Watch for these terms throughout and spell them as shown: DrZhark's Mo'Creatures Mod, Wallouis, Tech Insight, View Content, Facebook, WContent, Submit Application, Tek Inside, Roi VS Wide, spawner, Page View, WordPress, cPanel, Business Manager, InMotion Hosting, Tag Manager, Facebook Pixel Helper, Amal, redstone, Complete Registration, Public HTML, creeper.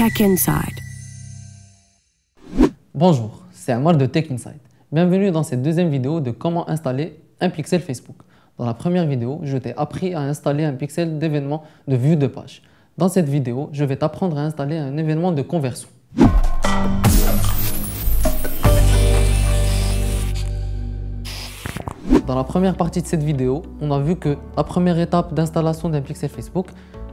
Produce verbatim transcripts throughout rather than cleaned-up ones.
Tech Inside. Bonjour, c'est Amal de Tech Insight. Bienvenue dans cette deuxième vidéo de comment installer un pixel Facebook. Dans la première vidéo, je t'ai appris à installer un pixel d'événement de vue de page. Dans cette vidéo, je vais t'apprendre à installer un événement de conversion. Dans la première partie de cette vidéo, on a vu que la première étape d'installation d'un pixel Facebook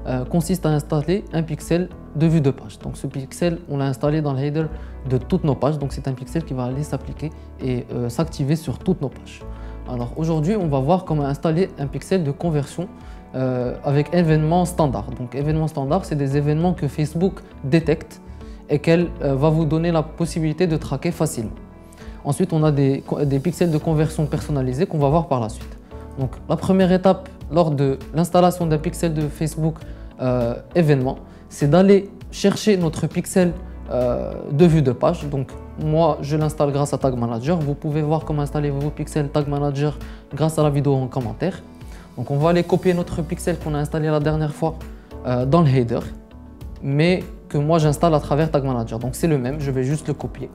euh, consiste à installer un pixel de vue de page. Donc ce pixel, on l'a installé dans le header de toutes nos pages. Donc c'est un pixel qui va aller s'appliquer et euh, s'activer sur toutes nos pages. Alors aujourd'hui, on va voir comment installer un pixel de conversion euh, avec événements standards. Donc événements standards, c'est des événements que Facebook détecte et qu'elle euh, va vous donner la possibilité de traquer facilement. Ensuite, on a des, des pixels de conversion personnalisés qu'on va voir par la suite. Donc la première étape lors de l'installation d'un pixel de Facebook euh, événement, c'est d'aller chercher notre pixel euh, de vue de page. Donc moi, je l'installe grâce à Tag Manager. Vous pouvez voir comment installer vos pixels Tag Manager grâce à la vidéo en commentaire. Donc, on va aller copier notre pixel qu'on a installé la dernière fois euh, dans le header, mais que moi, j'installe à travers Tag Manager. Donc, c'est le même. Je vais juste le copier.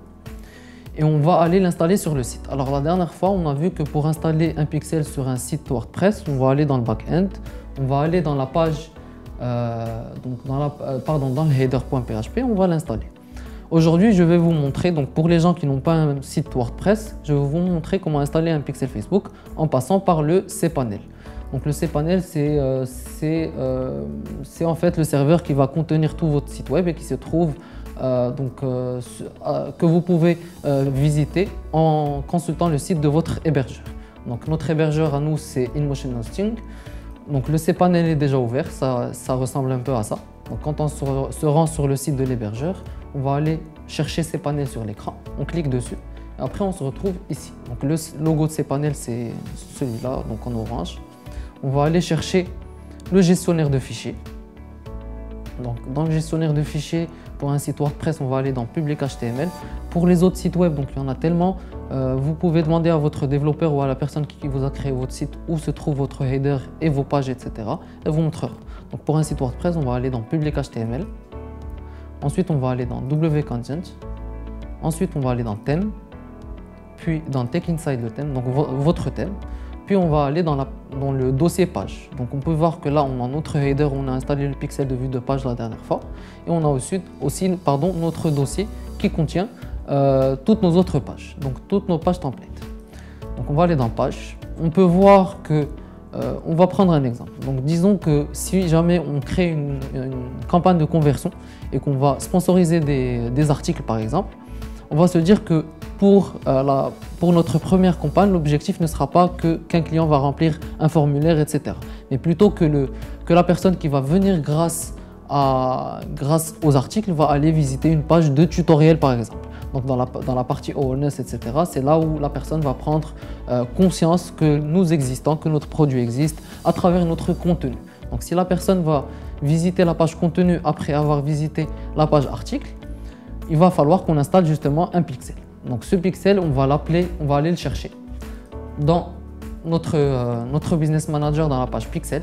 Et on va aller l'installer sur le site. Alors, la dernière fois, on a vu que pour installer un pixel sur un site WordPress, on va aller dans le back-end. On va aller dans la page, euh, donc dans, la, euh, pardon, dans le header.php. On va l'installer. Aujourd'hui, je vais vous montrer, donc pour les gens qui n'ont pas un site WordPress, je vais vous montrer comment installer un pixel Facebook en passant par le cPanel. Donc le cPanel, c'est euh, euh, en fait le serveur qui va contenir tout votre site web et qui se trouve, euh, donc, euh, que vous pouvez euh, visiter en consultant le site de votre hébergeur. Donc notre hébergeur à nous, c'est InMotion Hosting. Donc le cPanel est déjà ouvert, ça, ça ressemble un peu à ça. Donc quand on se rend sur le site de l'hébergeur, on va aller chercher cPanel sur l'écran, on clique dessus et après on se retrouve ici. Donc le logo de cPanel, c'est celui-là, donc en orange. On va aller chercher le gestionnaire de fichiers. Donc dans le gestionnaire de fichiers, pour un site WordPress, on va aller dans Public H T M L. Pour les autres sites web, donc il y en a tellement, euh, vous pouvez demander à votre développeur ou à la personne qui vous a créé votre site où se trouve votre header et vos pages, et cetera. Et vous montrera. Donc pour un site WordPress, on va aller dans Public H T M L. Ensuite, on va aller dans WContent. Ensuite, on va aller dans Thème. Puis dans Tech Inside, le thème, donc vo votre thème. Puis on va aller dans, la, dans le dossier page. Donc on peut voir que là, on a notre header, on a installé le pixel de vue de page la dernière fois. Et on a aussi, aussi pardon, notre dossier qui contient euh, toutes nos autres pages. Donc toutes nos pages templates. Donc on va aller dans Page. On peut voir que Euh, on va prendre un exemple. Donc disons que si jamais on crée une, une campagne de conversion et qu'on va sponsoriser des, des articles par exemple, on va se dire que pour, euh, la, pour notre première campagne, l'objectif ne sera pas que, qu'un client va remplir un formulaire, et cetera. Mais plutôt que, le, que la personne qui va venir grâce, à, grâce aux articles va aller visiter une page de tutoriel par exemple. Donc dans la, dans la partie awareness, et cetera, c'est là où la personne va prendre euh, conscience que nous existons, que notre produit existe à travers notre contenu. Donc si la personne va visiter la page contenu après avoir visité la page article, il va falloir qu'on installe justement un pixel. Donc ce pixel, on va l'appeler, on va aller le chercher dans notre, euh, notre Business Manager dans la page pixel.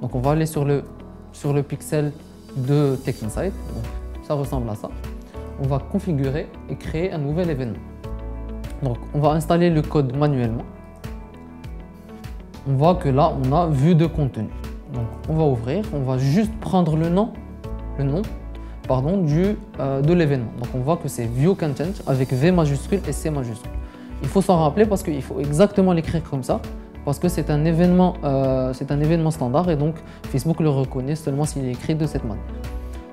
Donc on va aller sur le, sur le pixel de Tech Insight. Donc, ça ressemble à ça. On va configurer et créer un nouvel événement. Donc on va installer le code manuellement. On voit que là on a vue de contenu. Donc on va ouvrir, on va juste prendre le nom, le nom pardon, du, euh, de l'événement. Donc on voit que c'est View Content avec V majuscule et C majuscule. Il faut s'en rappeler parce qu'il faut exactement l'écrire comme ça. Parce que c'est un événement, euh, c'est un événement standard et donc Facebook le reconnaît seulement s'il est écrit de cette manière.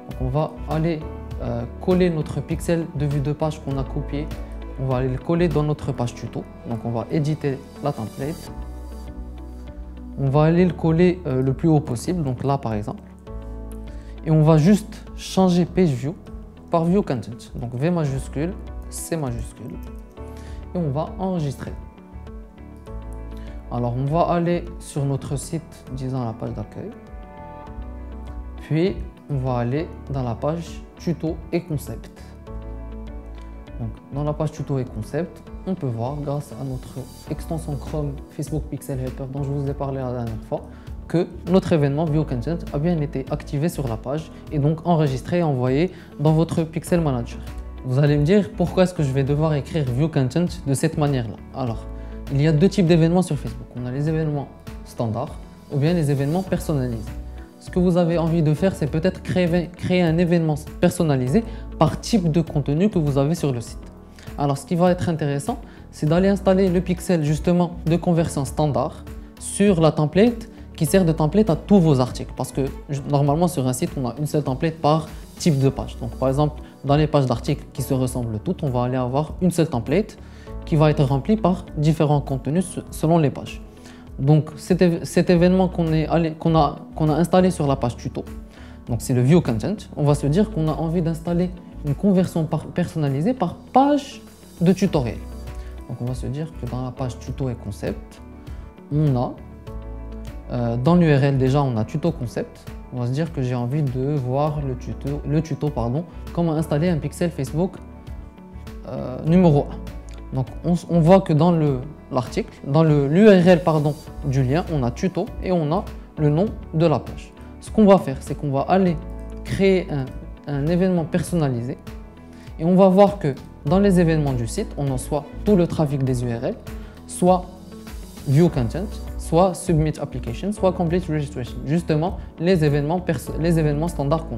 Donc on va aller Euh, coller notre pixel de vue de page qu'on a copié, on va aller le coller dans notre page tuto. Donc on va éditer la template, on va aller le coller euh, le plus haut possible, donc là par exemple, et on va juste changer Page View par View Content, donc V majuscule, C majuscule, et on va enregistrer. Alors on va aller sur notre site, disons la page d'accueil, puis on va aller dans la page tuto et concept. Donc, dans la page tuto et concept, on peut voir grâce à notre extension Chrome Facebook Pixel Helper dont je vous ai parlé la dernière fois que notre événement View Content a bien été activé sur la page et donc enregistré et envoyé dans votre Pixel Manager. Vous allez me dire pourquoi est-ce que je vais devoir écrire View Content de cette manière-là. Alors, il y a deux types d'événements sur Facebook. On a les événements standards ou bien les événements personnalisés. Ce que vous avez envie de faire, c'est peut-être créer, créer un événement personnalisé par type de contenu que vous avez sur le site. Alors, ce qui va être intéressant, c'est d'aller installer le pixel justement de conversion standard sur la template qui sert de template à tous vos articles. Parce que normalement, sur un site, on a une seule template par type de page. Donc, par exemple, dans les pages d'articles qui se ressemblent toutes, on va aller avoir une seule template qui va être remplie par différents contenus selon les pages. Donc cet, cet événement qu'on est allé, qu'on a, qu'on a installé sur la page tuto, donc c'est le View Content, on va se dire qu'on a envie d'installer une conversion par, personnalisée par page de tutoriel. Donc on va se dire que dans la page tuto et concept, on a, euh, dans l'U R L déjà on a tuto concept, on va se dire que j'ai envie de voir le tuto, le tuto pardon, comment installer un pixel Facebook euh, numéro un. Donc on, on voit que dans le l'article, dans l'U R L pardon du lien, on a tuto et on a le nom de la page. Ce qu'on va faire, c'est qu'on va aller créer un, un événement personnalisé et on va voir que dans les événements du site, on a soit tout le trafic des U R L, soit View Content, soit Submit Application, soit Complete Registration. Justement, les événements, les événements standards qu'on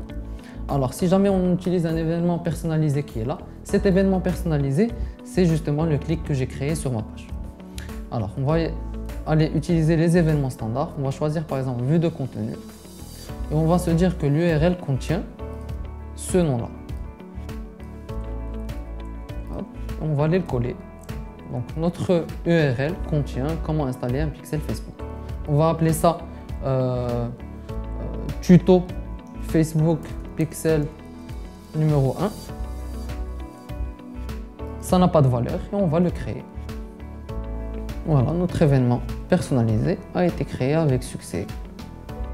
a. Alors, si jamais on utilise un événement personnalisé qui est là, cet événement personnalisé, c'est justement le clic que j'ai créé sur ma page. Alors, on va aller utiliser les événements standards. On va choisir par exemple vue de contenu. Et on va se dire que l'U R L contient ce nom-là. On va aller le coller. Donc, notre U R L contient comment installer un pixel Facebook. On va appeler ça euh, tuto Facebook pixel numéro un. Ça n'a pas de valeur et on va le créer. Voilà, notre événement personnalisé a été créé avec succès.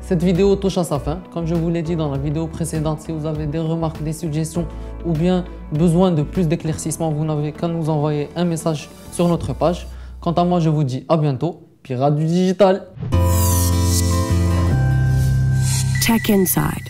Cette vidéo touche à sa fin. Comme je vous l'ai dit dans la vidéo précédente, si vous avez des remarques, des suggestions ou bien besoin de plus d'éclaircissement, vous n'avez qu'à nous envoyer un message sur notre page. Quant à moi, je vous dis à bientôt. Pirate du digital. Tech Inside.